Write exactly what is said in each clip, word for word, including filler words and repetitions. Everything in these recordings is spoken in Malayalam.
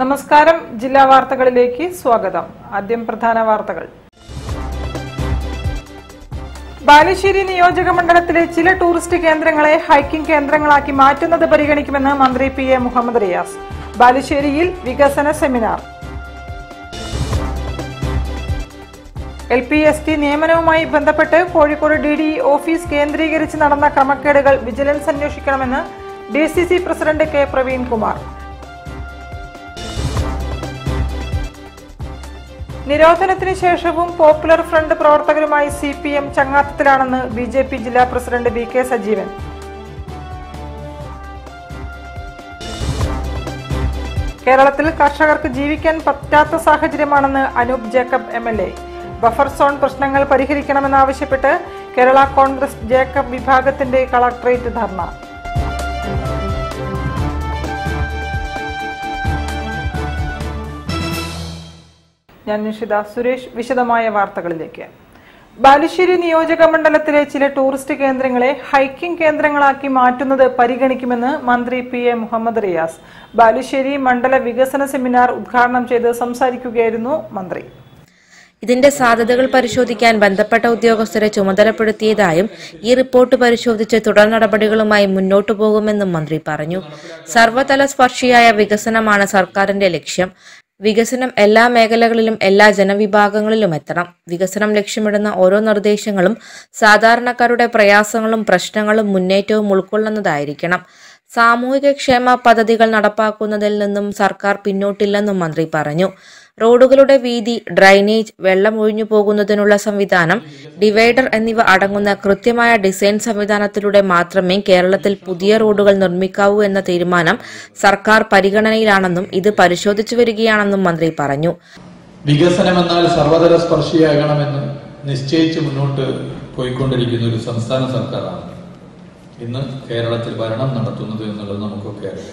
നമസ്കാരം. ജില്ലാ വാർത്തകളിലേക്ക് സ്വാഗതം. ആദ്യം പ്രധാന വാർത്തകൾ. ബാലുശ്ശേരി നിയോജക മണ്ഡലത്തിലെ ചില ടൂറിസ്റ്റ് കേന്ദ്രങ്ങളെ ഹൈക്കിംഗ് കേന്ദ്രങ്ങളാക്കി മാറ്റുന്നത് പരിഗണിക്കുമെന്ന് മന്ത്രി പി എ മുഹമ്മദ് റിയാസ്. ബാലുശ്ശേരിയിൽ വികസന seminar. L P S T നിയമനവുമായി ബന്ധപ്പെട്ട് കോഴിക്കോട് ഡി ഡി ഓഫീസ് കേന്ദ്രീകരിച്ച് നടന്ന ക്രമക്കേടുകൾ വിജിലൻസ് അന്വേഷിക്കണമെന്ന് D C C president K Praveen Kumar. നിരോധനത്തിന് ശേഷവും പോപ്പുലർ ഫ്രണ്ട് പ്രവർത്തകരുമായി സി പി എം ചങ്ങാത്തത്തിലാണെന്ന് ബി ജെ പി ജില്ലാ പ്രസിഡന്റ് വി കെ സജീവൻ. കേരളത്തിൽ കർഷകർക്ക് ജീവിക്കാൻ പറ്റാത്ത സാഹചര്യമാണെന്ന് Anoop Jacob M L A. Buffer zone പ്രശ്നങ്ങൾ പരിഹരിക്കണമെന്നാവശ്യപ്പെട്ട് കേരള കോൺഗ്രസ് ജേക്കബ് വിഭാഗത്തിന്റെ കളക്ടറേറ്റ് ധർണ. ഞാൻ നിഷിത സുരേഷ്. വിശദമായ വാർത്തകളിലേക്ക്. ബാലുശ്ശേരി നിയോജക മണ്ഡലത്തിലെ ചില ടൂറിസ്റ്റ് കേന്ദ്രങ്ങളെ ഹൈക്കിംഗ് കേന്ദ്രങ്ങളാക്കി മാറ്റുന്നത് പരിഗണിക്കുമെന്ന് മന്ത്രി പി എ മുഹമ്മദ് റിയാസ്. ബാലുശ്ശേരി മണ്ഡല വികസന സെമിനാർ ഉദ്ഘാടനം ചെയ്ത് സംസാരിക്കുകയായിരുന്നു മന്ത്രി. ഇതിന്റെ സാധ്യതകൾ പരിശോധിക്കാൻ ബന്ധപ്പെട്ട ഉദ്യോഗസ്ഥരെ ചുമതലപ്പെടുത്തിയതായും ഈ റിപ്പോർട്ട് പരിശോധിച്ച് തുടർ നടപടികളുമായി മുന്നോട്ടു പോകുമെന്നും മന്ത്രി പറഞ്ഞു. സർവ്വതല സ്പർശിയായ വികസനമാണ് സർക്കാരിന്റെ ലക്ഷ്യം. വികസനം എല്ലാ മേഖലകളിലും എല്ലാ ജനവിഭാഗങ്ങളിലും എത്തണം. വികസനം ലക്ഷ്യമിടുന്ന ഓരോ നിർദ്ദേശങ്ങളും സാധാരണക്കാരുടെ പ്രയാസങ്ങളും പ്രശ്നങ്ങളും മുന്നേറ്റവും ഉൾക്കൊള്ളുന്നതായിരിക്കണം. സാമൂഹിക ക്ഷേമ പദ്ധതികൾ നടപ്പാക്കുന്നതിൽ നിന്നും സർക്കാർ പിന്നോട്ടില്ലെന്നും മന്ത്രി പറഞ്ഞു. റോഡുകളുടെ വീതി, ഡ്രൈനേജ്, വെള്ളം ഒഴിഞ്ഞു പോകുന്നതിനുള്ള സംവിധാനം, ഡിവൈഡർ എന്നിവ അടങ്ങുന്ന കൃത്യമായ ഡിസൈൻ സംവിധാനത്തിലൂടെ മാത്രമേ കേരളത്തിൽ പുതിയ റോഡുകൾ നിർമ്മിക്കാവൂ എന്ന തീരുമാനം സർക്കാർ പരിഗണനയിലാണെന്നും ഇത് പരിശോധിച്ചു വരികയാണെന്നും മന്ത്രി പറഞ്ഞു. വികസനമെന്നാൽ സർവതല സ്പർശിയാകണമെന്ന് നിശ്ചയിച്ച് മുന്നോട്ട് പോയിക്കൊണ്ടിരിക്കുന്ന ഒരു സംസ്ഥാന സർക്കാരാണ് ഇന്ന് കേരളത്തിൽ ഭരണം നടത്തുന്നത് എന്നുള്ളത് നമുക്കൊക്കെ അറിയാം.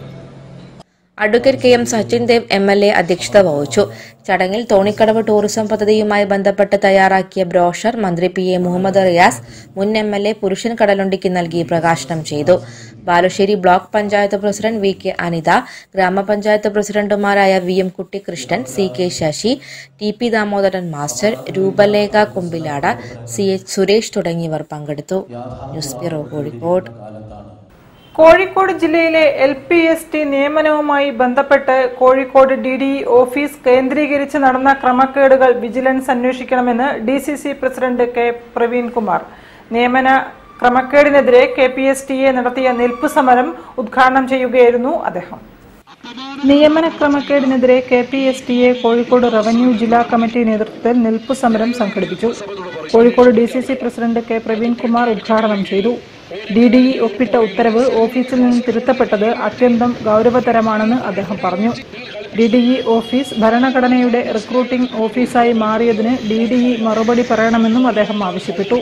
Advocate K M Sachin Dev M L A അധ്യക്ഷത വഹിച്ചു. ചടങ്ങിൽ തോണിക്കടവ് ടൂറിസം പദ്ധതിയുമായി ബന്ധപ്പെട്ട് തയ്യാറാക്കിയ ബ്രോഷർ മന്ത്രി പി എ മുഹമ്മദ് റിയാസ് മുൻ എം എൽ എ പുരുഷൻ കടലുണ്ടിക്ക് നൽകി പ്രകാശനം ചെയ്തു. Balussery block panchayat president V K Anitha, ഗ്രാമപഞ്ചായത്ത് പ്രസിഡന്റുമാരായ V M Kuttikrishnan, C K Sasi, T P Damodaran master, Roopalekha Kumbilada, C H Suresh തുടങ്ങിയവർ പങ്കെടുത്തു. News bureau Kozhikode. കോഴിക്കോട് ജില്ലയിലെ എൽ പി എസ് ടി നിയമനവുമായി ബന്ധപ്പെട്ട് കോഴിക്കോട് ഡി ഡി ഓഫീസ് കേന്ദ്രീകരിച്ച് നടന്ന ക്രമക്കേടുകൾ വിജിലൻസ് അന്വേഷിക്കണമെന്ന് D C C president K Praveen Kumar. നിയമന ക്രമക്കേടിനെതിരെ K P S T A നടത്തിയ നിൽപ്പ് സമരം ഉദ്ഘാടനം ചെയ്യുകയായിരുന്നു അദ്ദേഹം. നിയമന ക്രമക്കേടിനെതിരെ K P S T A Kozhikode revenue ജില്ലാ കമ്മിറ്റി നേതൃത്വത്തിൽ നിൽപ്പ് സമരം സംഘടിപ്പിച്ചു. Kozhikode D C C president K Praveen Kumar ഉദ്ഘാടനം ചെയ്തു. ഡി ഡി ഇ ഒപ്പിട്ട ഉത്തരവ് ഓഫീസിൽ നിന്ന് തിരുത്തപ്പെട്ടത് അത്യന്തം ഗൗരവതരമാണെന്ന് അദ്ദേഹം പറഞ്ഞു. ഡി ഡി ഇ ഓഫീസ് ഭരണഘടനയുടെ റിക്രൂട്ടിംഗ് ഓഫീസായി മാറിയതിന് ഡി ഡി ഇ മറുപടി പറയണമെന്നും അദ്ദേഹം ആവശ്യപ്പെട്ടു.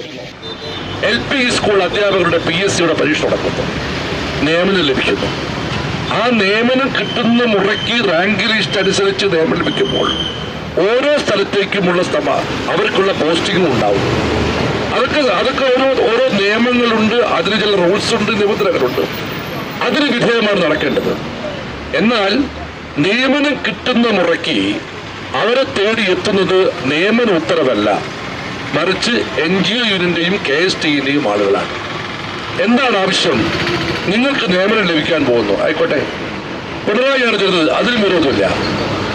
എൽ പി സ്കൂൾ അധ്യാപകരുടെ പി എസ് സിയുടെ പരീക്ഷ നടക്കുന്നു. നിയമനം ലഭിക്കുന്നു. ആ നിയമനം കിട്ടുന്ന മുറയ്ക്ക് റാങ്ക് ലിസ്റ്റ് അനുസരിച്ച് നിയമനം ലഭിക്കുമ്പോൾ ഓരോ സ്ഥലത്തേക്കുമുള്ള സ്ഥമ അവർക്കുള്ള പോസ്റ്റിംഗ് ഉണ്ടാവും. അതൊക്കെ അതൊക്കെ ഓരോ ഓരോ നിയമങ്ങളുണ്ട്, അതിന് ചില റൂൾസ് ഉണ്ട്, നിബന്ധനകളുണ്ട്. അതിന് വിധേയമാണ് നടക്കേണ്ടത്. എന്നാൽ നിയമനം കിട്ടുന്ന മുറയ്ക്ക് അവരെ തേടി എത്തുന്നത് നിയമന ഉത്തരവല്ല, മറിച്ച് എൻ ജി ഒ യൂണിന്റെയും കെ എസ് ടിയുടെയും ആളുകളാണ്. എന്താണ് ആവശ്യം? നിങ്ങൾക്ക് നിയമനം ലഭിക്കാൻ പോകുന്നു, ആയിക്കോട്ടെ, പിണറായിയാണ് ചെയ്തത്, അതിനും വിരോധമില്ല.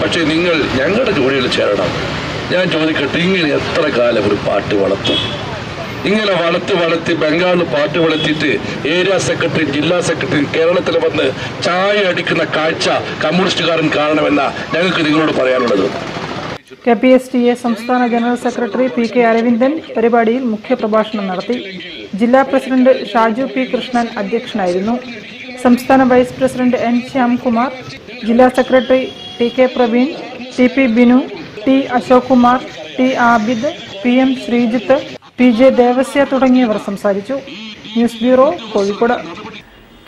പക്ഷേ നിങ്ങൾ ഞങ്ങളുടെ ജോലിയിൽ ചേരണം. ഞാൻ ചോദിക്കട്ടെ, ഇങ്ങനെ എത്ര കാലം ഒരു പാട്ട് വളർത്തും? ഇങ്ങനെ വളർത്തി വളർത്തി ബംഗാളിൽ പാർട്ടി വളർത്തിയിട്ട് ഏരിയ സെക്രട്ടറി ജില്ലാ സെക്രട്ടറി കേരളത്തിൽ വന്ന് ചായ അടിക്കുന്ന കാഴ്ച കമ്മ്യൂണിസ്റ്റുകാരൻ കാരണമെന്ന ഞങ്ങൾക്ക് നിങ്ങളോട് പറയാനുള്ളത്. K P S T A സംസ്ഥാന general secretary P K Aravindan പരിപാടിയിൽ മുഖ്യപ്രഭാഷണം നടത്തി. ജില്ലാ പ്രസിഡന്റ് ഷാജു പി കൃഷ്ണൻ അധ്യക്ഷനായിരുന്നു. സംസ്ഥാന വൈസ് പ്രസിഡന്റ് എൻ ശ്യാംകുമാർ, ജില്ലാ secretary T K Praveen, T P Binu, T Ashok Kumar, T Abid, P M Sreejith, P J Devasya തുടങ്ങിയവർ സംസാരിച്ചു. News bureau, Kozhikode.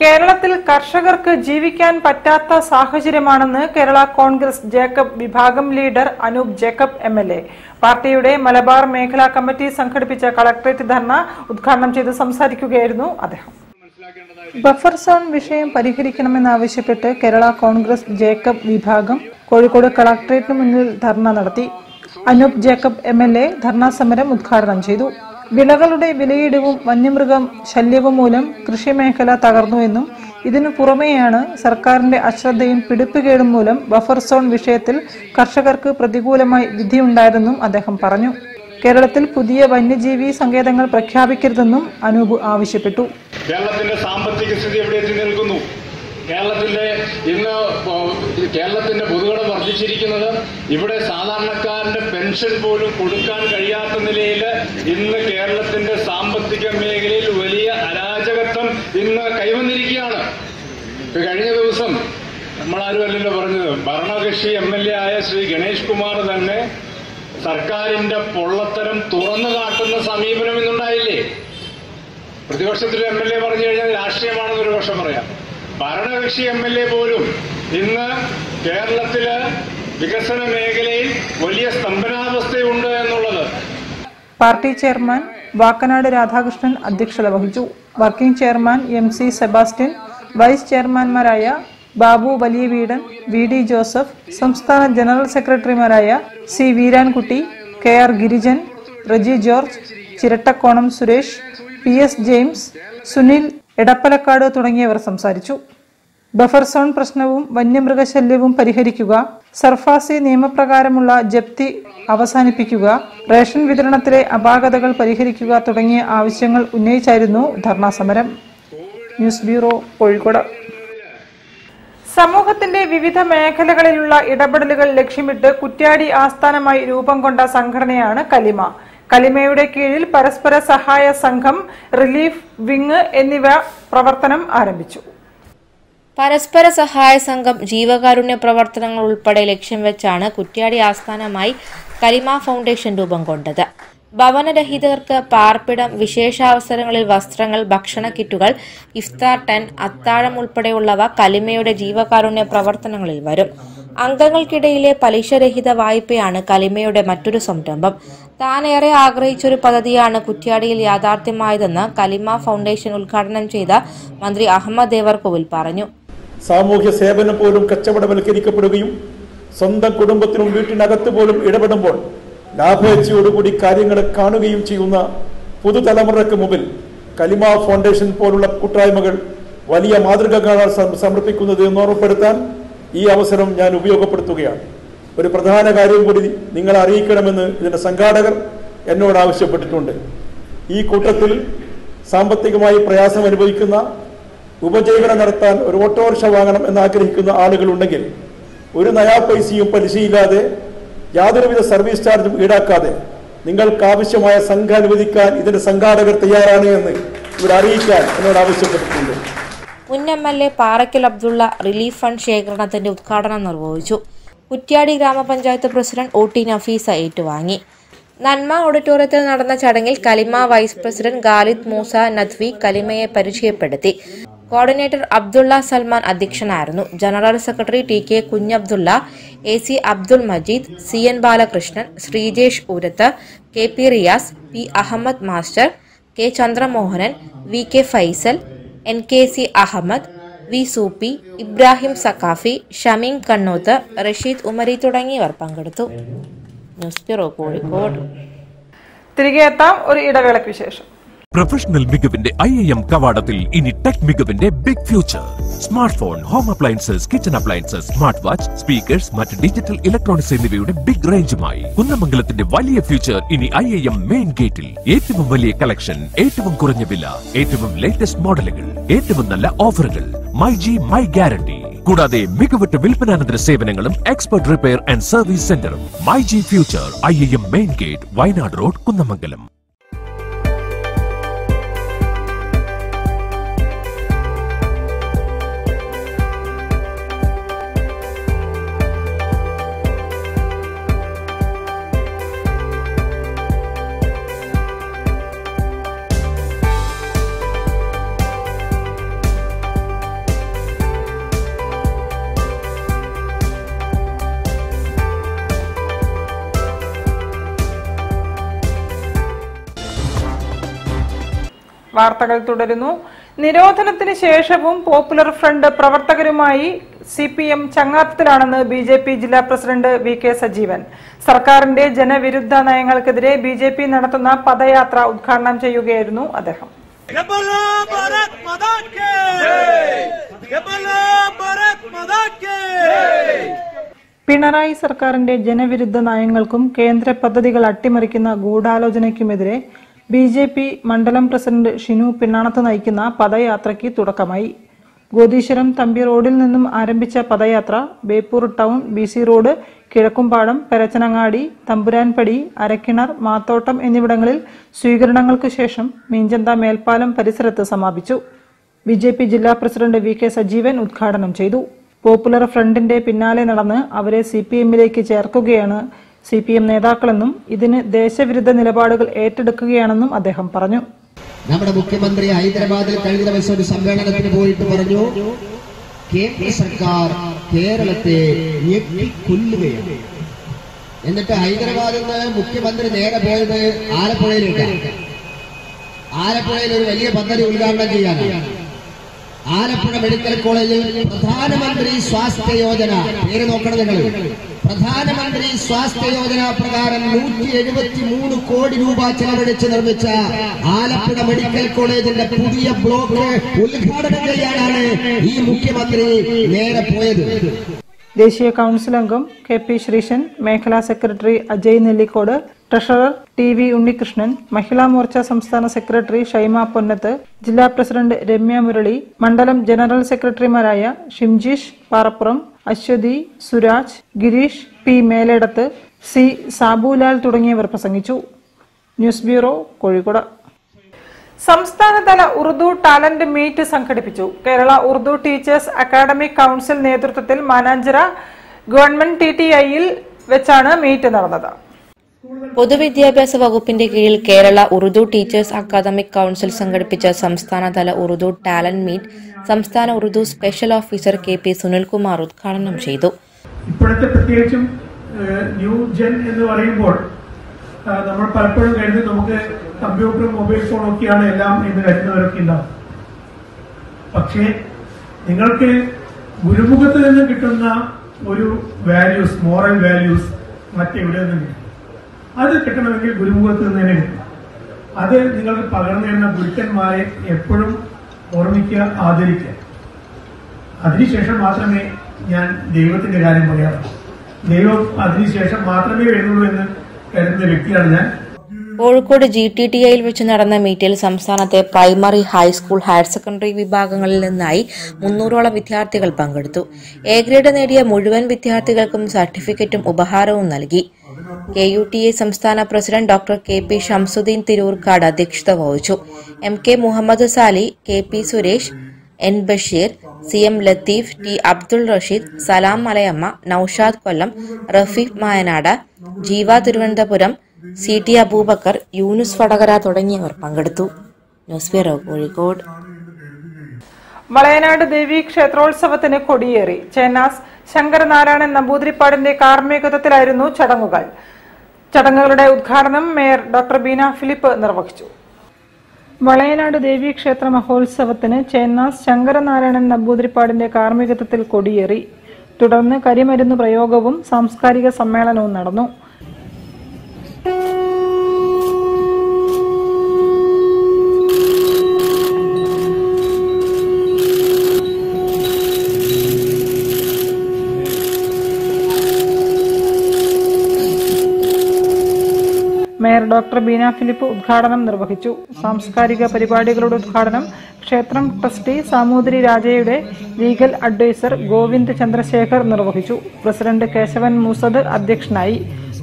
കേരളത്തിൽ കർഷകർക്ക് ജീവിക്കാൻ പറ്റാത്ത സാഹചര്യമാണെന്ന് കേരള കോൺഗ്രസ് ജേക്കബ് വിഭാഗം leader Anoop Jacob M L A പാർട്ടിയുടെ മലബാർ മേഖലാ കമ്മിറ്റി സംഘടിപ്പിച്ച കളക്ടറേറ്റ് ധർണ ഉദ്ഘാടനം ചെയ്ത് സംസാരിക്കുകയായിരുന്നു അദ്ദേഹം. ബഫർ സോൺ വിഷയം പരിഹരിക്കണമെന്നാവശ്യപ്പെട്ട് കേരള കോൺഗ്രസ് ജേക്കബ് വിഭാഗം കോഴിക്കോട് കളക്ടറേറ്റിന് മുന്നിൽ ധർണ നടത്തി. Anoop Jacob M L A dharna സമരം ഉദ്ഘാടനം ചെയ്തു. വിളകളുടെ വിലയിടിവും വന്യമൃഗം ശല്യവും മൂലം കൃഷിമേഖല തകർന്നുവെന്നും ഇതിനു പുറമെയാണ് സർക്കാരിന്റെ അശ്രദ്ധയും പിടിപ്പുകേടും മൂലം ബഫർ സോൺ വിഷയത്തിൽ കർഷകർക്ക് പ്രതികൂലമായി വിധിയുണ്ടായതെന്നും അദ്ദേഹം പറഞ്ഞു. കേരളത്തിൽ പുതിയ വന്യജീവി സങ്കേതങ്ങൾ പ്രഖ്യാപിക്കരുതെന്നും അനൂപ് ആവശ്യപ്പെട്ടു. കേരളത്തിന്റെ സാമ്പത്തിക സ്ഥിതി എവിടെ എത്തി നിൽക്കുന്നു? കേരളത്തിന്റെ ഇന്ന് കേരളത്തിന്റെ പൊതുകടം വർദ്ധിച്ചിരിക്കുന്നത്, ഇവിടെ സാധാരണക്കാരന്റെ പെൻഷൻ പോലും കൊടുക്കാൻ കഴിയാത്ത നിലയിൽ ഇന്ന് കേരളത്തിന്റെ സാമ്പത്തിക മേഖലയിൽ വലിയ അരാജകത്വം ഇന്ന് കൈവന്നിരിക്കുകയാണ്. കഴിഞ്ഞ ദിവസം നമ്മളാരുമല്ലല്ലോ പറഞ്ഞത്, ഭരണകക്ഷി എം എൽ എ ആയ ശ്രീ ഗണേഷ് കുമാർ തന്നെ സർക്കാരിന്റെ പൊള്ളത്തരം തുറന്നു കാട്ടുന്ന സമീപനം ഇന്നുണ്ടായില്ലേ? പ്രതിപക്ഷത്തിൽ എം എൽ എ പറഞ്ഞു കഴിഞ്ഞാൽ രാഷ്ട്രീയമാണെന്നൊരു പക്ഷം പറയാം. ഭരണകക്ഷി എം എൽ എ പോലും ഇന്ന് കേരളത്തിലെ വികസന മേഖലയിൽ വലിയ സ്തംഭനാവസ്ഥയുണ്ട് എന്നുള്ളത്. പാർട്ടി ചെയർമാൻ വാക്കനാട് രാധാകൃഷ്ണൻ അധ്യക്ഷത വഹിച്ചു. Working chairman M C Sebastian, vice ചെയർമാൻമാരായ ബാബു വലിയ വീടൻ, വി ഡി ജോസഫ്, സംസ്ഥാന ജനറൽ സെക്രട്ടറിമാരായ C Veerankutty, K R Girijan, Reji George, Chirattakkonam Suresh, P S James, Sunil Edappalakkad തുടങ്ങിയവർ സംസാരിച്ചു. ബഫർ സോൺ പ്രശ്നവും വന്യമൃഗശല്യവും പരിഹരിക്കുക, സർഫാസി നിയമപ്രകാരമുള്ള ജപ്തി അവസാനിപ്പിക്കുക, റേഷൻ വിതരണത്തിലെ അപാകതകൾ പരിഹരിക്കുക തുടങ്ങിയ ആവശ്യങ്ങൾ ഉന്നയിച്ചായിരുന്നു ധർണാ സമരം. News bureau, Kozhikode. സമൂഹത്തിന്റെ വിവിധ മേഖലകളിലുള്ള ഇടപെടലുകൾ ലക്ഷ്യമിട്ട് കുറ്റ്യാടി ആസ്ഥാനമായി രൂപം കൊണ്ട സംഘടനയാണ് കലിമ. കലിമയുടെ കീഴിൽ പരസ്പര സഹായ സംഘം, റിലീഫ് വിങ് എന്നിവ പ്രവർത്തനം ആരംഭിച്ചു. പരസ്പര സഹായ സംഘം ജീവകാരുണ്യ പ്രവർത്തനങ്ങൾ ഉൾപ്പെടെ ലക്ഷ്യം വെച്ചാണ് കുറ്റ്യാടി ആസ്ഥാനമായി കലിമ ഫൗണ്ടേഷൻ രൂപം കൊണ്ടത്. ഭവനരഹിതർക്ക് പാർപ്പിടം, വിശേഷാവസരങ്ങളിൽ വസ്ത്രങ്ങൾ, ഭക്ഷണ കിറ്റുകൾ, ഇഫ്താർ ടെൻ, അത്താഴം ഉൾപ്പെടെയുള്ളവ കലിമയുടെ ജീവകാരുണ്യ പ്രവർത്തനങ്ങളിൽ വരും. അംഗങ്ങൾക്കിടയിലെ പലിശരഹിത വായ്പയാണ് കലിമയുടെ മറ്റൊരു സംരംഭം. താനേറെ ആഗ്രഹിച്ചൊരു പദ്ധതിയാണ് കുറ്റ്യാടിയിൽ യാഥാർത്ഥ്യമായതെന്ന് കലിമ ഫൗണ്ടേഷൻ ഉദ്ഘാടനം ചെയ്ത മന്ത്രി അഹമ്മദ് ദേവർകോവിൽ പറഞ്ഞു. സാമൂഹ്യ സേവനം പോലും കച്ചവടവൽക്കരിക്കപ്പെടുകയും സ്വന്തം കുടുംബത്തിനും വീട്ടിനകത്ത് പോലും ഇടപെടുമ്പോൾ ലാഭേച്ഛയോടുകൂടി കാര്യങ്ങളെ കാണുകയും ചെയ്യുന്ന പുതുതലമുറയ്ക്ക് മുമ്പിൽ കലിമ ഫൗണ്ടേഷൻ പോലുള്ള കൂട്ടായ്മകൾ വലിയ മാതൃകകളാണ് സമർപ്പിക്കുന്നത് എന്ന് ഓർമ്മപ്പെടുത്താൻ ഈ അവസരം ഞാൻ ഉപയോഗപ്പെടുത്തുകയാണ്. ഒരു പ്രധാന കാര്യം കൂടി നിങ്ങളെ അറിയിക്കണമെന്ന് ഇതിൻ്റെ സംഘാടകർ എന്നോട് ആവശ്യപ്പെട്ടിട്ടുണ്ട്. ഈ കൂട്ടത്തിൽ സാമ്പത്തികമായി പ്രയാസം അനുഭവിക്കുന്ന, ഉപജീവനം നടത്താൻ ഒരു ഓട്ടോറിക്ഷ വാങ്ങണം എന്നാഗ്രഹിക്കുന്ന ആളുകളുണ്ടെങ്കിൽ ഒരു നയാ പൈസയും പലിശയില്ലാതെ യാതൊരുവിധ സർവീസ് ചാർജും ഈടാക്കാതെ നിങ്ങൾക്ക് ആവശ്യമായ സംഘ അനുവദിക്കാൻ ഇതിൻ്റെ സംഘാടകർ തയ്യാറാണ് എന്ന് ഇവിടെ അറിയിക്കാൻ എന്നോട് ആവശ്യപ്പെട്ടിട്ടുണ്ട്. മുൻ M L A Parakkal Abdulla relief fund ശേഖരണത്തിന്റെ ഉദ്ഘാടനം നിർവഹിച്ചു. കുറ്റ്യാടി ഗ്രാമപഞ്ചായത്ത് പ്രസിഡന്റ് ഒ ടി നഫീസ ഏറ്റുവാങ്ങി. നന്മ ഓഡിറ്റോറിയത്തിൽ നടന്ന ചടങ്ങിൽ കലിമ വൈസ് പ്രസിഡന്റ് ഖാലിദ് മൂസ നദ്വി കലിമയെ പരിചയപ്പെടുത്തി. കോർഡിനേറ്റർ അബ്ദുള്ള സൽമാൻ അധ്യക്ഷനായിരുന്നു. General secretary T K Kunhabdulla, A C Abdul Majeed, C N Balakrishnan, Sreejesh Oorath, K P Riyas, P Ahamed master, K Chandra Mohanan, V K Faisal, N K C Ahamed, V Soopy, Ibrahim Saqafi, Shameem Kannooth, Rasheed Umari തുടങ്ങിയവർ പങ്കെടുത്തു. News bureau, Kozhikode. തിരികെ എത്താം ഒരു ഇടവേളയ്ക്ക് ശേഷം. പ്രൊഫഷണൽ മികവിന്റെ ഐ എം കവാടത്തിൽ ഇനി ടെക് മികവിന്റെ big future. Smartphone, home appliances, kitchen appliances, smart watch, speakers, മറ്റ് ഡിജിറ്റൽ ഇലക്ട്രോണിക്സ് എന്നിവയുടെ ബിഗ് റേഞ്ചുമായി കുന്നമംഗലത്തിന്റെ വലിയ ഫ്യൂച്ചർ ഇനി ഐ എ എം മെയിൻ ഗേറ്റിൽ. ഏറ്റവും വലിയ കളക്ഷൻ, ഏറ്റവും കുറഞ്ഞ വില, ഏറ്റവും ലേറ്റസ്റ്റ് മോഡലുകൾ, ഏറ്റവും നല്ല ഓഫറുകൾ. My G my guarantee. കൂടാതെ മികവിട്ട വിൽപ്പനാനന്തര സേവനങ്ങളും എക്സ്പെർട്ട് റിപ്പയർ ആൻഡ് സർവീസ് സെന്ററും. My G future, I A M main gate, Wayanad road, Kunnamangalam. വാർത്തകൾ തുടരുന്നു. നിരോധനത്തിന് ശേഷവും പോപ്പുലർ ഫ്രണ്ട് പ്രവർത്തകരുമായി സി പി എം ചങ്ങാത്തത്തിലാണെന്ന് ബി ജെ പി ജില്ലാ പ്രസിഡന്റ് വി കെ സജീവൻ. സർക്കാരിന്റെ ജനവിരുദ്ധ നയങ്ങൾക്കെതിരെ ബി ജെ പി നടത്തുന്ന പദയാത്ര ഉദ്ഘാടനം ചെയ്യുകയായിരുന്നു അദ്ദേഹം. പിണറായി സർക്കാരിന്റെ ജനവിരുദ്ധ നയങ്ങൾക്കും കേന്ദ്ര പദ്ധതികൾ അട്ടിമറിക്കുന്ന ഗൂഢാലോചനയ്ക്കുമെതിരെ ബി ജെ പി മണ്ഡലം പ്രസിഡന്റ് ഷിനു പിണ്ണാണത്ത് നയിക്കുന്ന പദയാത്രയ്ക്ക് തുടക്കമായി. ഗോദീശ്വരം തമ്പി റോഡിൽ നിന്നും ആരംഭിച്ച പദയാത്ര Beypore town, B C road, Kizhakkumpadam, Perachanangadi, Thampuranpadi, Arakkinar, Mathottam എന്നിവിടങ്ങളിൽ സ്വീകരണങ്ങൾക്ക് ശേഷം മീഞ്ചന്ത മേൽപ്പാലം പരിസരത്ത് സമാപിച്ചു. ബി ജെ പി ജില്ലാ പ്രസിഡന്റ് വി കെ സജീവൻ ഉദ്ഘാടനം ചെയ്തു. പോപ്പുലർ ഫ്രണ്ടിന്റെ പിന്നാലെ നടന്ന് അവരെ സി പി എമ്മിലേക്ക് ചേർക്കുകയാണ് സി പി എം നേതാക്കളെന്നും ഇതിന് ദേശവിരുദ്ധ നിലപാടുകൾ ഏറ്റെടുക്കുകയാണെന്നും അദ്ദേഹം പറഞ്ഞു. നമ്മുടെ മുഖ്യമന്ത്രി ഹൈദരാബാദിൽ കഴിഞ്ഞ ദിവസം ഒരു സമ്മേളനത്തിന് പോയിട്ട് പറഞ്ഞു, കേന്ദ്ര സർക്കാർ കേരളത്തെ ഞെട്ടിക്കൊല്ലുകയാണ്. എന്നിട്ട് ഹൈദരാബാദിൽ നിന്ന് മുഖ്യമന്ത്രി നേരെ പോയത് ആലപ്പുഴയിലേക്കാണ്. ആലപ്പുഴയിൽ ഒരു വലിയ പദ്ധതി ഉദ്ഘാടനം ചെയ്യാനാണ്. ആലപ്പുഴ മെഡിക്കൽ കോളേജിൽ പ്രധാനമന്ത്രി സ്വാസ്ഥ്യ യോജന, പേര് നോക്കണം നിങ്ങൾ, പ്രധാനമന്ത്രി സ്വാസ്ഥ്യ യോജന പ്രകാരം നൂറ്റി എഴുപത്തി മൂന്ന് കോടി രൂപ ചെലവഴിച്ച് നിർമ്മിച്ച ആലപ്പുഴ മെഡിക്കൽ കോളേജിന്റെ പുതിയ ബ്ലോക്ക് ഉദ്ഘാടനം ചെയ്യാനാണ് ഈ മുഖ്യമന്ത്രി നേരെ പോയത്. ദേശീയ കൌൺസിൽ അംഗം കെ പി ശ്രീശൻ, മേഖലാ secretary Ajay Nellikode, treasurer T V Unnikrishnan, Mahila Morcha സംസ്ഥാന സെക്രട്ടറി ഷൈമ പൊന്നത്ത്, ജില്ലാ പ്രസിഡന്റ് രമ്യ മുരളി, മണ്ഡലം ജനറൽ സെക്രട്ടറിമാരായ ഷിംജിഷ് പാറപ്പുറം, അശ്വതി സുരാജ്, ഗിരീഷ് പി മേലേടത്ത്, സി സാബു ലാൽ തുടങ്ങിയവർ പ്രസംഗിച്ചു. News bureau, Kozhikode. സംസ്ഥാനതല ഉറുദു ടാലന്റ് മീറ്റ് സംഘടിപ്പിച്ചു. Kerala Urdu teachers academic council നേതൃത്വത്തിൽ മാനാഞ്ചിറ ഗവൺമെന്റ് ടി ടി ഐയിൽ വെച്ചാണ് മീറ്റ് നടന്നത്. പൊതുവിദ്യാഭ്യാസ വകുപ്പിന്റെ കീഴിൽ Kerala Urdu teachers academic council സംഘടിപ്പിച്ച സംസ്ഥാനതല ഉറുദു ടാലന്റ് മീറ്റ് സംസ്ഥാന Urdu special officer K P Sunil Kumar ഉദ്ഘാടനം ചെയ്തു. ഇപ്പോഴത്തെ പ്രത്യേകിച്ചും ന്യൂ ജെൻ എന്ന് പറയുമ്പോൾ നമ്മൾ പലപ്പോഴും കരുതി നമുക്ക് കമ്പ്യൂട്ടറും മൊബൈൽ ഫോണും ഒക്കെയാണ് എല്ലാം എന്ന് കരുതുന്നവരൊക്കെ ഉണ്ടാവും. പക്ഷേ നിങ്ങൾക്ക് ഗുരുമുഖത്ത് നിന്ന് കിട്ടുന്ന ഒരു വാല്യൂസ്, മോറൽ വാല്യൂസ് മറ്റെവിടെ നിന്നും കിട്ടും. അത് കിട്ടണമെങ്കിൽ ഗുരുമുഖത്ത് നിന്ന് തന്നെ കിട്ടും. അത് നിങ്ങൾക്ക് പകർന്നു തരുന്ന ഗുരുക്കന്മാരെ എപ്പോഴും ഓർമ്മിക്കുക, ആദരിക്കുക. അതിനുശേഷം മാത്രമേ ഞാൻ ദൈവത്തിന്റെ കാര്യം പറയാറുള്ളൂ. ദൈവം അതിനുശേഷം മാത്രമേ വരുന്നുള്ളൂ എന്ന് കരുതുന്ന വ്യക്തിയാണ് ഞാൻ. കോഴിക്കോട് ജി ടി ടി ഐയിൽ വെച്ച് നടന്ന മീറ്റിൽ സംസ്ഥാനത്തെ പ്രൈമറി, ഹൈസ്കൂൾ, ഹയർ സെക്കൻഡറി വിഭാഗങ്ങളിൽ നിന്നായി മുന്നൂറോളം വിദ്യാർത്ഥികൾ പങ്കെടുത്തു. എ ഗ്രേഡ് നേടിയ മുഴുവൻ വിദ്യാർത്ഥികൾക്കും സർട്ടിഫിക്കറ്റും ഉപഹാരവും നൽകി. കെ യു ടി ഐ സംസ്ഥാന president doctor K P Shamsuddin Thirurkad അധ്യക്ഷത വഹിച്ചു. M K Muhammad Sali, K P Suresh, N Basheer, C M Latheef, T Abdul Rasheed, Salam Malayamma, Noushad Kollam, Rafeeq Mayanad, Jeeva Thiruvananthapuram, C T Aboobacker, Yunus Vadakara തുടങ്ങിയവർ പങ്കെടുത്തു. News bureau, Kozhikode. വളയനാട് ദേവി ക്ഷേത്രോത്സവത്തിന് കൊടിയേറി. ചേന്നാസ് ശങ്കരനാരായണൻ നമ്പൂതിരിപ്പാടിന്റെ കാർമ്മികത്വത്തിലായിരുന്നു ചടങ്ങുകൾ. ചടങ്ങുകളുടെ ഉദ്ഘാടനം മേയർ ഡോക്ടർ ബീന ഫിലിപ്പ് നിർവഹിച്ചു. വളയനാട് ദേവി ക്ഷേത്ര മഹോത്സവത്തിന് ചേന്നാസ് ശങ്കരനാരായണൻ നമ്പൂതിരിപ്പാടിന്റെ കാർമ്മികത്വത്തിൽ കൊടിയേറി. തുടർന്ന് കരിമരുന്ന് പ്രയോഗവും സാംസ്കാരിക സമ്മേളനവും നടന്നു. ഡോക്ടർ ബീന ഫിലിപ്പ് ഉദ്ഘാടനം നിർവഹിച്ചു. സാംസ്കാരിക പരിപാടികളുടെ ഉദ്ഘാടനം ക്ഷേത്രം ട്രസ്റ്റി സാമൂതിരി രാജയുടെ ലീഗൽ അഡ്വൈസർ ഗോവിന്ദ് ചന്ദ്രശേഖർ നിർവഹിച്ചു. പ്രസിഡന്റ് കേശവൻ മൂസദ് അധ്യക്ഷനായി.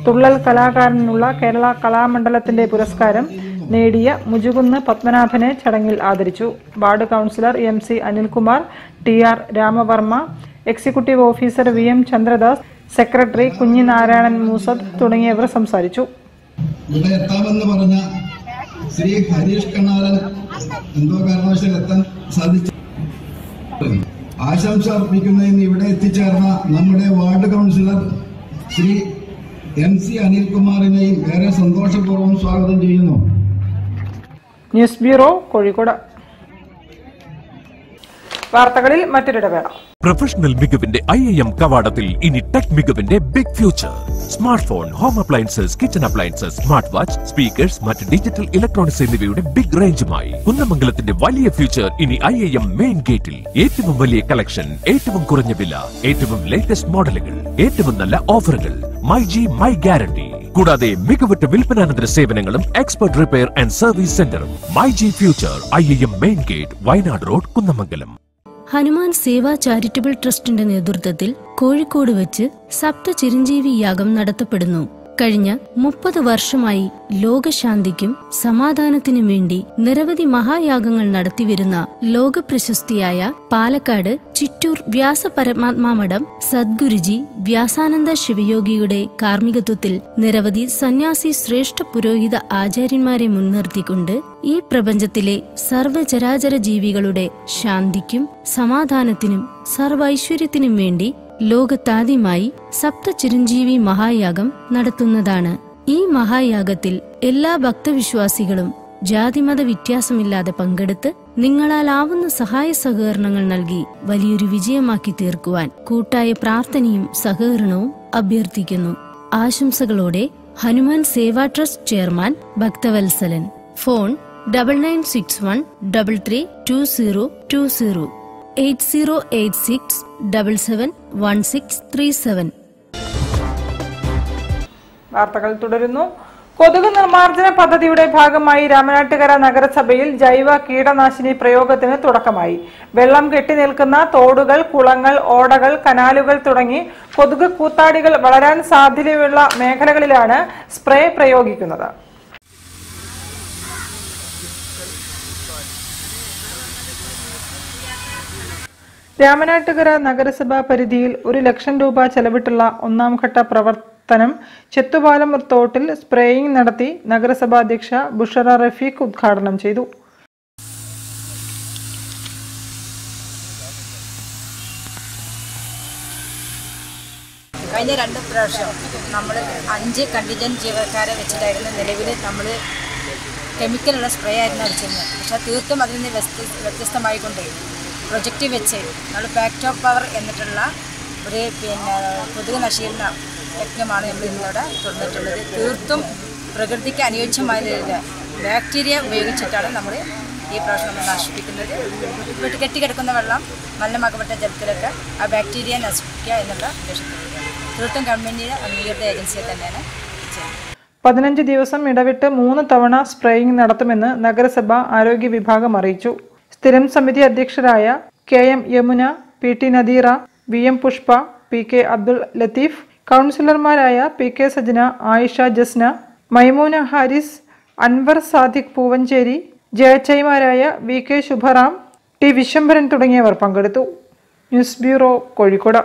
തുള്ളൽ കലാകാരനുള്ള കേരള കലാമണ്ഡലത്തിന്റെ പുരസ്കാരം നേടിയ മുജുകുന്ന് പത്മനാഭനെ ചടങ്ങിൽ ആദരിച്ചു. Ward councillor M C Anilkumar, T R Ramavarma, executive officer V M Chandradas, secretary Kunhinarayanan Moosad തുടങ്ങിയവർ സംസാരിച്ചു. ആശംസ അർപ്പിക്കുന്നതിന് ഇവിടെ എത്തിച്ചേർന്ന നമ്മുടെ ward councillor Shri M C അനിൽകുമാറിനെയും ഏറെ സന്തോഷപൂർവ്വം സ്വാഗതം ചെയ്യുന്നു. News bureau Kozhikode. വാർത്തകളിൽ മറ്റൊരിടവേള. പ്രൊഫഷണൽ മികവിന്റെ ഐ എ എം കവാടത്തിൽ ഇനി ടെക് മികവിന്റെ big future. Smart phone, home appliances, kitchen appliances, smart watch, speakers, മറ്റ് ഡിജിറ്റൽ ഇലക്ട്രോണിക്സ് എന്നിവയുടെ ബിഗ് റേഞ്ചുമായി കുന്നമംഗലത്തിന്റെ വലിയ ഫ്യൂച്ചർ ഇനി ഐ എ എം മെയിൻ ഗേറ്റിൽ. ഏറ്റവും വലിയ കളക്ഷൻ, ഏറ്റവും കുറഞ്ഞ വില, ഏറ്റവും ലേറ്റസ്റ്റ് മോഡലുകൾ, ഏറ്റവും നല്ല ഓഫറുകൾ. My G my guarantee. കൂടാതെ മികവുറ്റ വിൽപ്പനാനന്തര സേവനങ്ങളും എക്സ്പെർട്ട് റിപ്പയർ ആൻഡ് സർവീസ് സെന്ററും. My G future, I A M main gate, Wayanad road, Kunnamangalam. Hanuman Seva charitable ട്രസ്റ്റിന്റെ നേതൃത്വത്തിൽ കോഴിക്കോട് വെച്ച് സപ്ത ചിരഞ്ജീവി യാഗം നടത്തപ്പെടുന്നു. കഴിഞ്ഞ മുപ്പത് വർഷമായി ലോകശാന്തിക്കും സമാധാനത്തിനും വേണ്ടി നിരവധി മഹായാഗങ്ങൾ നടത്തിവരുന്ന ലോകപ്രശസ്തിയായ പാലക്കാട് ചിറ്റൂർ വ്യാസ പരമാത്മാ മഠം സദ്ഗുരുജി വ്യാസാനന്ദ ശിവയോഗിയുടെ കാർമ്മികത്വത്തിൽ നിരവധി സന്യാസി ശ്രേഷ്ഠ പുരോഹിത ആചാര്യന്മാരെ മുൻനിർത്തിക്കൊണ്ട് ഈ പ്രപഞ്ചത്തിലെ സർവചരാചര ജീവികളുടെ ശാന്തിക്കും സമാധാനത്തിനും സർവൈശ്വര്യത്തിനും വേണ്ടി ലോകത്താദ്യമായി സപ്ത ചിരഞ്ജീവി മഹായാഗം നടത്തുന്നതാണ്. ഈ മഹായാഗത്തിൽ എല്ലാ ഭക്തവിശ്വാസികളും ജാതിമത വ്യത്യാസമില്ലാതെ പങ്കെടുത്ത് നിങ്ങളാലാവുന്ന സഹായ സഹകരണങ്ങൾ നൽകി വലിയൊരു വിജയമാക്കി തീർക്കുവാൻ കൂട്ടായ പ്രാർത്ഥനയും സഹകരണവും അഭ്യർത്ഥിക്കുന്നു. ആശംസകളോടെ Hanuman Seva trust chairman Bhakthavalsalan. Phone double nine six one double three two zero two zero eight zero eight six double seven one six three seven. വാർത്തകൾ തുടരുന്നു. കൊതുക് നിർമാർജന പദ്ധതിയുടെ ഭാഗമായി രാമനാട്ടുകര നഗരസഭയിൽ ജൈവ കീടനാശിനി പ്രയോഗത്തിന് തുടക്കമായി. വെള്ളം കെട്ടിനിൽക്കുന്ന തോടുകൾ, കുളങ്ങൾ, ഓടകൾ, കനാലുകൾ തുടങ്ങി കൊതുക് കൂത്താടികൾ വളരാൻ സാധ്യതയുള്ള മേഖലകളിലാണ് സ്പ്രേ പ്രയോഗിക്കുന്നത്. രാമനാട്ടുകര നഗരസഭാ പരിധിയിൽ ഒരു ലക്ഷം രൂപ ചെലവിട്ടുള്ള ഒന്നാംഘട്ട പ്രവർത്തന ത്തനം ചെത്തുപാലം തോട്ടിൽ സ്പ്രേയിംഗ് നടത്തി നഗരസഭാ അധ്യക്ഷ ബുഷറ റഫീഖ് ഉദ്ഘാടനം ചെയ്തു. കഴിഞ്ഞ രണ്ട് പ്രാവശ്യം നമ്മൾ അഞ്ച് കണ്ടിജന്റ് ജീവനക്കാരെ വെച്ചിട്ടായിരുന്നു നിലവിൽ നമ്മൾ കെമിക്കലുള്ള സ്പ്രേ ആയിരുന്നു അടിച്ചിരുന്നത്. പക്ഷേ തീർത്തും അതിൽ നിന്ന് വ്യത്യസ്തമായിക്കൊണ്ട് പ്രൊജക്റ്റ് വെച്ച് നമ്മൾ ഫാക്ട് ഓഫ് പവർ എന്നിട്ടുള്ള ഒരു പിന്നെ കൊതുക് നശീകരണ യജ്ഞമാണ് നമ്മൾ ഇന്നിവിടെ തുറന്നിട്ടുള്ളത്. തീർത്തും പ്രകൃതിക്ക് അനുയോജ്യമായ രീതിയിൽ ബാക്ടീരിയ ഉപയോഗിച്ചിട്ടാണ് നമ്മൾ ഈ പ്രശ്നം നശിപ്പിക്കുന്നത്. വീട്ടിൽ കെട്ടിക്കിടക്കുന്ന വെള്ളം മലിനമാക്കപ്പെട്ട ജലത്തിലൊക്കെ ആ ബാക്ടീരിയ നശിപ്പിക്കുക എന്നുള്ള ലക്ഷ്യത്തിലൂടെ തീർത്തും ഗവൺമെൻറ്റിൻ്റെ അംഗീകൃത ഏജൻസിയെ തന്നെയാണ് ചെയ്യുന്നത്. പതിനഞ്ച് ദിവസം ഇടവിട്ട് മൂന്ന് തവണ സ്പ്രേയിംഗ് നടത്തുമെന്ന് നഗരസഭ ആരോഗ്യ വിഭാഗം അറിയിച്ചു. സ്ഥിരം സമിതി അധ്യക്ഷരായ K M Yamuna, P T Nadeera, V M Pushpa, P K Abdul Latheef, കൗൺസിലർമാരായ പി കെ സജന, ആയിഷ ജസ്ന, മൈമൂന ഹാരിസ്, അൻവർ സാദിഖ് പൂവഞ്ചേരി, ജയച്ചൈമാരായ V K Shubharam, T Viswambharan തുടങ്ങിയവർ പങ്കെടുത്തു. News bureau Kozhikode.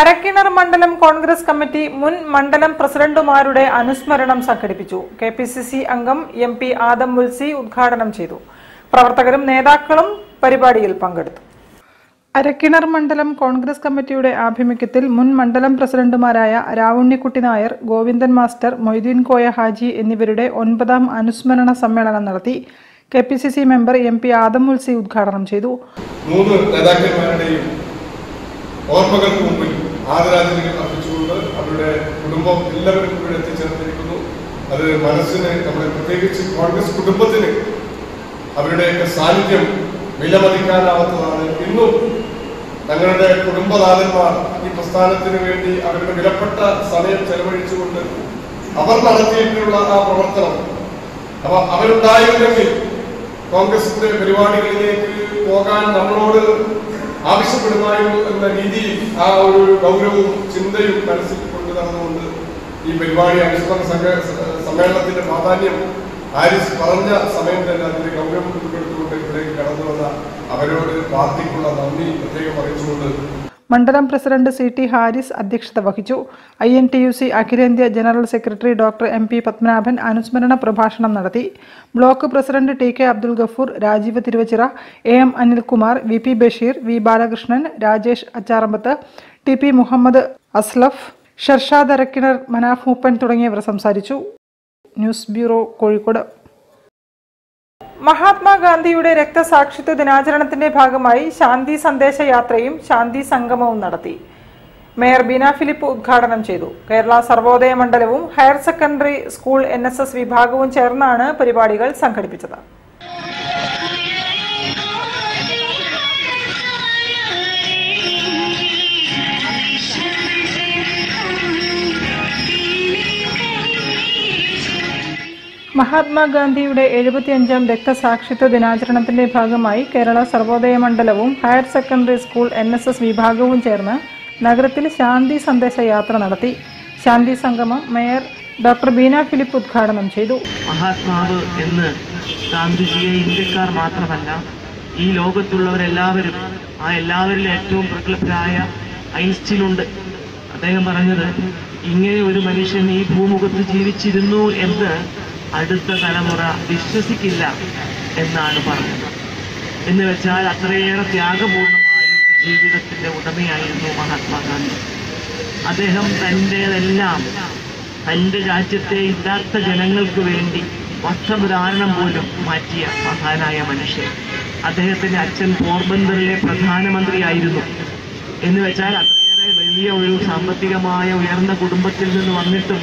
അരക്കിണർ മണ്ഡലം കോൺഗ്രസ് കമ്മിറ്റി മുൻ മണ്ഡലം പ്രസിഡന്റുമാരുടെ അനുസ്മരണം സംഘടിപ്പിച്ചു. കെ പി സി സി അംഗം എം പി ആദം മുൽസി ഉദ്ഘാടനം ചെയ്തു. പ്രവർത്തകരും നേതാക്കളും പരിപാടിയിൽ പങ്കെടുത്തു. അരക്കിണർ മണ്ഡലം കോൺഗ്രസ് കമ്മിറ്റിയുടെ ആഭിമുഖ്യത്തിൽ മുൻ മണ്ഡലം പ്രസിഡന്റുമാരായ രാവുണ്ണിക്കുട്ടി നായർ, ഗോവിന്ദൻ മാസ്റ്റർ, മൊയ്തീൻ കോയ ഹാജി എന്നിവരുടെ ഒൻപതാം അനുസ്മരണ സമ്മേളനം നടത്തി. K P C C member M P Adam Mulsi ഉദ്ഘാടനം ചെയ്തു. മൂന്ന് നേതാക്കന്മാരുടെയും ഓർമ്മകൾക്ക് മുമ്പിൽ ആദരാഞ്ജലികൾ അർപ്പിച്ചുകൊണ്ട് അവരുടെ കുടുംബം എല്ലാവരും കൂടി എത്തിച്ചേർന്നിരിക്കുന്നു. അത് മനസ്സിന്, നമ്മുടെ പ്രത്യേകിച്ച് കോൺഗ്രസ് കുടുംബത്തിന് അവരുടെയൊക്കെ സാന്നിധ്യം വിലമതിക്കാനാവാത്തതാണ്. ഇന്നും തങ്ങളുടെ കുടുംബനാഥന്മാർ ഈ പ്രസ്ഥാനത്തിന് വേണ്ടി അവരുടെ വിലപ്പെട്ട സമയം ചെലവഴിച്ചുകൊണ്ട് അവർ നടത്തിയിട്ടുള്ള ആ പ്രവർത്തനം. അപ്പൊ അവരുണ്ടായിരുന്നെങ്കിൽ കോൺഗ്രസിന്റെ പരിപാടികളിലേക്ക് പോകാൻ നമ്മളോട് ആവശ്യപ്പെടുമായിരുന്നു എന്ന രീതിയിൽ ആ ഒരു ഗൗരവവും ചിന്തയും മനസ്സിൽ കൊണ്ട് നടന്നുകൊണ്ട് ഈ പരിപാടി അനുസ്മരണ സമ്മേളനത്തിന്റെ പ്രാധാന്യം ആരിസ് പറഞ്ഞ സമയം തന്നെ അതിന്റെ ഗൗരവം ഉൾപ്പെടുത്തിക്കൊണ്ട് ഇതിലേക്ക് കടന്നു വന്ന അവരോട് പാർട്ടിക്കുള്ള നന്ദി പ്രത്യേകം അറിയിച്ചുകൊണ്ട് മണ്ഡലം പ്രസിഡന്റ് സി ടി ഹാരിസ് അധ്യക്ഷത വഹിച്ചു. I N T U C അഖിലേന്ത്യാ general secretary doctor M P Padmanabhan അനുസ്മരണ പ്രഭാഷണം നടത്തി. Block president T K Abdul Gafoor, Rajeev Thiruvachira, A M Anilkumar, V P Basheer, V Balakrishnan, Rajesh Acharambath, T P Muhammad Aslaf, Sharshad Arakkinar, Manaf മൂപ്പൻ തുടങ്ങിയവർ സംസാരിച്ചു. News bureau, Kozhikode. മഹാത്മാഗാന്ധിയുടെ രക്തസാക്ഷിത്വ ദിനാചരണത്തിന്റെ ഭാഗമായി ശാന്തി സന്ദേശ യാത്രയും ശാന്തി സംഗമവും നടത്തി. മേയർ ബീന ഫിലിപ്പ് ഉദ്ഘാടനം ചെയ്തു. കേരള സർവോദയ മണ്ഡലവും higher secondary school N S S വിഭാഗവും ചേർന്നാണ് പരിപാടികൾ സംഘടിപ്പിച്ചത്. മഹാത്മാഗാന്ധിയുടെ എഴുപത്തിയഞ്ചാം രക്തസാക്ഷിത്വ ദിനാചരണത്തിന്റെ ഭാഗമായി കേരള സർവോദയ മണ്ഡലവും higher secondary school N S S വിഭാഗവും ചേർന്ന് നഗരത്തിൽ ശാന്തി സന്ദേശ യാത്ര നടത്തി. ശാന്തി സംഗമം മേയർ ഡോക്ടർ ബീന ഫിലിപ്പ് ഉദ്ഘാടനം ചെയ്തു. മഹാത്മാവ് എന്ന് ഗാന്ധിജിയെ ഇന്ത്യക്കാർ മാത്രമല്ല ഈ ലോകത്തുള്ളവരെല്ലാവരും, ആ എല്ലാവരിലും ഏറ്റവും പ്രഗത്ഭരായ ഐൻസ്റ്റീനുണ്ട്. അദ്ദേഹം പറഞ്ഞത്, ഇങ്ങനെ ഒരു മനുഷ്യൻ ഈ ഭൂമുഖത്ത് ജീവിച്ചിരുന്നു എന്ന് അടുത്ത തലമുറ വിശ്വസിക്കില്ല എന്നാണ് പറഞ്ഞത്. എന്ന് വെച്ചാൽ അത്രയേറെ ത്യാഗപൂർണമായ ജീവിതത്തിന്റെ ഉടമയായിരുന്നു മഹാത്മാഗാന്ധി. അദ്ദേഹം തൻ്റെതെല്ലാം തൻ്റെ രാജ്യത്തെ ഇല്ലാത്ത ജനങ്ങൾക്ക് വേണ്ടി വസ്ത്രധാരണം പോലും മാറ്റിയ മഹാനായ മനുഷ്യൻ. അദ്ദേഹത്തിന്റെ അച്ഛൻ പോർബന്ദറിലെ പ്രധാനമന്ത്രിയായിരുന്നു. എന്ന് വെച്ചാൽ അത്രയേറെ വലിയ ഒരു സാമ്പത്തികമായ ഉയർന്ന കുടുംബത്തിൽ നിന്ന് വന്നിട്ടും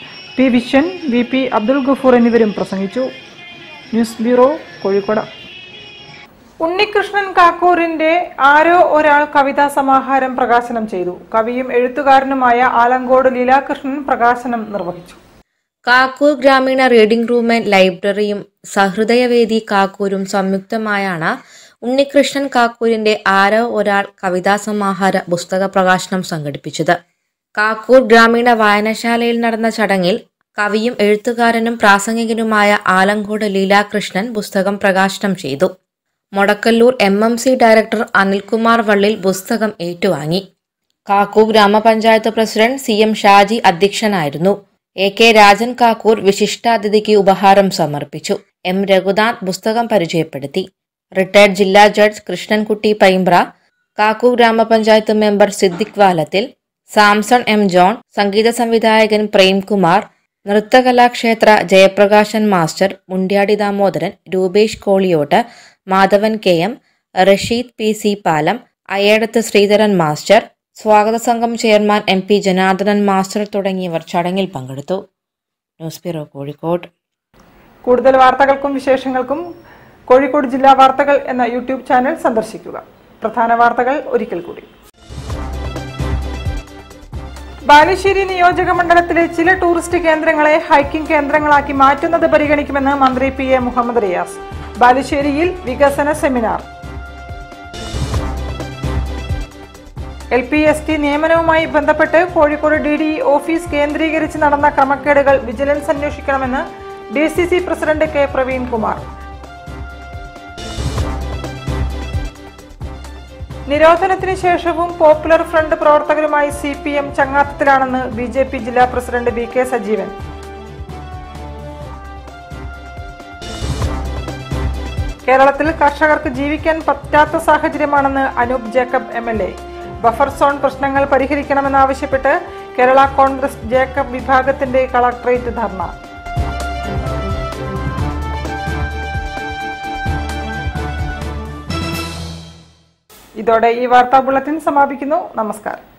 P Viswan, V P Abdul Gafoor എന്നിവരും പ്രസംഗിച്ചു. News bureau, Kozhikode. ഉണ്ണികൃഷ്ണൻ കാക്കൂരിന്റെ ആരോ ഒരാൾ കവിതാ സമാഹാരം പ്രകാശനം ചെയ്തു. കവിയും എഴുത്തുകാരനുമായ ആലങ്കോട് ലീലാകൃഷ്ണൻ പ്രകാശനം നിർവഹിച്ചു. കാക്കൂർ ഗ്രാമീണ റീഡിംഗ് റൂമും ലൈബ്രറിയും സഹൃദയവേദി കാക്കൂരും സംയുക്തമായാണ് ഉണ്ണികൃഷ്ണൻ കാക്കൂരിന്റെ ആരോ ഒരാൾ കവിതാ സമാഹാര പുസ്തക പ്രകാശനം സംഘടിപ്പിച്ചത്. കാക്കൂർ ഗ്രാമീണ വായനശാലയിൽ നടന്ന ചടങ്ങിൽ കവിയും എഴുത്തുകാരനും പ്രാസംഗികനുമായ ആലങ്കോട് ലീലാകൃഷ്ണൻ പുസ്തകം പ്രകാശനം ചെയ്തു. Modakkallur M M C director Anilkumar Vallil പുസ്തകം ഏറ്റുവാങ്ങി. കാക്കൂർ ഗ്രാമപഞ്ചായത്ത് പ്രസിഡന്റ് സി എം ഷാജി അധ്യക്ഷനായിരുന്നു. എ കെ രാജൻ കാക്കൂർ വിശിഷ്ടാതിഥിക്ക് ഉപഹാരം സമർപ്പിച്ചു. എം രഘുനാഥ് പുസ്തകം പരിചയപ്പെടുത്തി. റിട്ടയർഡ് ജില്ലാ ജഡ്ജ് കൃഷ്ണൻകുട്ടി പൈമ്പ്ര, കാക്കൂർ ഗ്രാമപഞ്ചായത്ത് മെമ്പർ സിദ്ദിഖ് വാലത്തിൽ, സാംസൺ എം ജോൺ, സംഗീത സംവിധായകൻ Premkumar, നൃത്തകലാക്ഷേത്ര Jayaprakashan master, Mundyadi Damodaran, Rupesh Koliyot, Madhavan K M, Rasheed P C Palam, Ayedath Sreedharan master, സ്വാഗത സംഘം chairman M P Janardhanan master തുടങ്ങിയവർ ചടങ്ങിൽ പങ്കെടുത്തു. News bureau, Kozhikode. കൂടുതൽ വാർത്തകൾക്കും വിശേഷങ്ങൾക്കും കോഴിക്കോട് ജില്ലാ വാർത്തകൾ എന്ന യൂട്യൂബ് ചാനൽ സന്ദർശിക്കുക. പ്രധാന വാർത്തകൾ ഒരിക്കൽ കൂടി. ബാലുശ്ശേരി നിയോജക മണ്ഡലത്തിലെ ചില ടൂറിസ്റ്റ് കേന്ദ്രങ്ങളെ ഹൈക്കിംഗ് കേന്ദ്രങ്ങളാക്കി മാറ്റുന്നത് പരിഗണിക്കുമെന്ന് മന്ത്രി പി എ മുഹമ്മദ് റിയാസ്. ബാലുശ്ശേരിയിൽ വികസന seminar. L P S T നിയമനവുമായി ബന്ധപ്പെട്ട് Kozhikode D D E office കേന്ദ്രീകരിച്ച് നടന്ന ക്രമക്കേടുകൾ വിജിലൻസ് അന്വേഷിക്കണമെന്ന് D C C president K Praveen Kumar. നിരോധനത്തിന് ശേഷവും പോപ്പുലർ ഫ്രണ്ട് പ്രവർത്തകരുമായി സി പി എം ചങ്ങാത്തത്തിലാണെന്ന് ബി ജെ പി ജില്ലാ പ്രസിഡന്റ് വി കെ സജീവൻ. കേരളത്തിൽ കർഷകർക്ക് ജീവിക്കാൻ പറ്റാത്ത സാഹചര്യമാണെന്ന് Anoop Jacob M L A. Buffer zone പ്രശ്നങ്ങൾ പരിഹരിക്കണമെന്നാവശ്യപ്പെട്ട് കേരള കോൺഗ്രസ് ജേക്കബ് വിഭാഗത്തിന്റെ കളക്ടറേറ്റ് ധർണ. ഇതോടെ ഈ വാർത്താ ബുള്ളറ്റിൻ സമാപിക്കുന്നു. നമസ്കാരം.